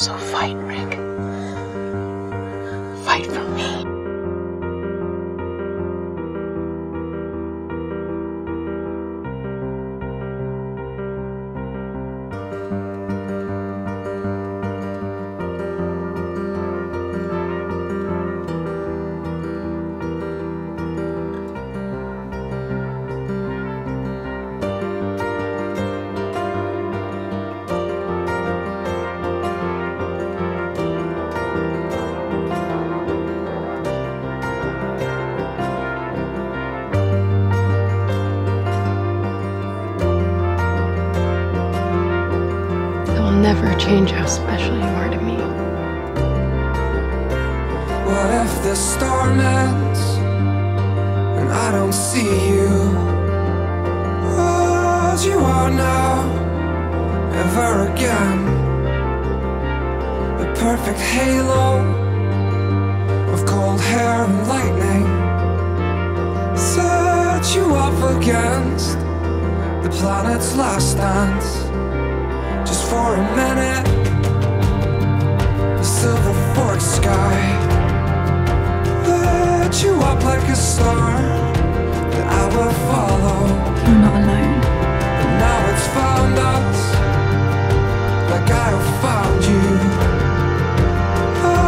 So fight, Rick. Fight for me. Never change how special you are to me. What if the storm ends and I don't see you? As you are now, ever again. The perfect halo of cold hair and lightning set you up against the planet's last dance. Just for a minute, the silver fork sky lit you up like a star that I will follow. You're not alone. And now it's found us, like I have found you.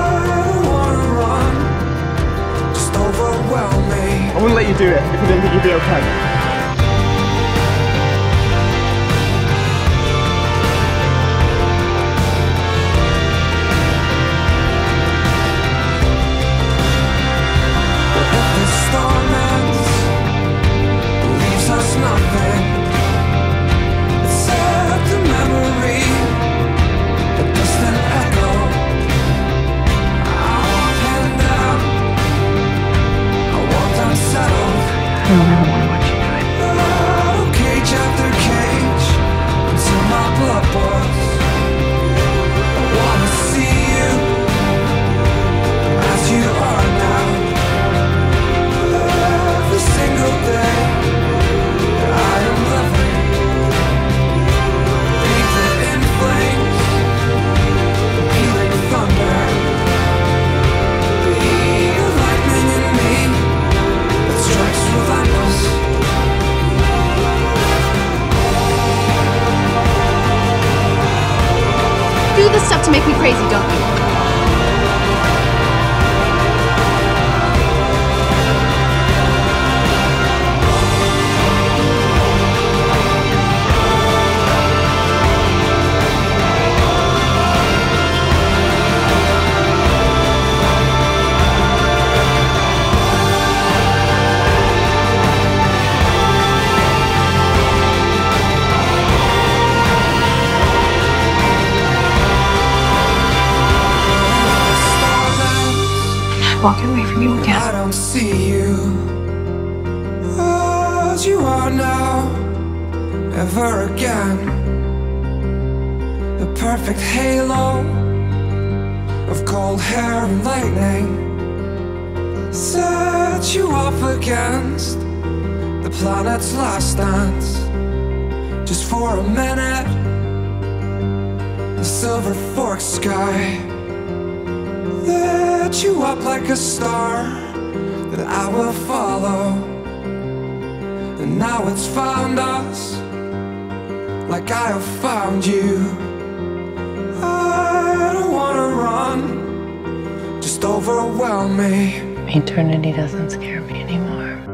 I don't wanna run, just overwhelm me. I wouldn't let you do it if you didn't think you'd be okay. I don't ever want to watch you do it. Oh, cage after cage, until my blood boils. I want to see you as you are now. Every single day that I am loving. Bathe it in flames, healing thunder. Be the lightning in me that strikes with you do this stuff to make me crazy, don't you? Walking away from you again. I don't see you as you are now, ever again. The perfect halo of cold hair and lightning set you up against the planet's last dance. Just for a minute, the silver fork sky lit you up like a star that I will follow. And now it's found us, like I have found you. I don't wanna run, just overwhelm me. Eternity doesn't scare me anymore.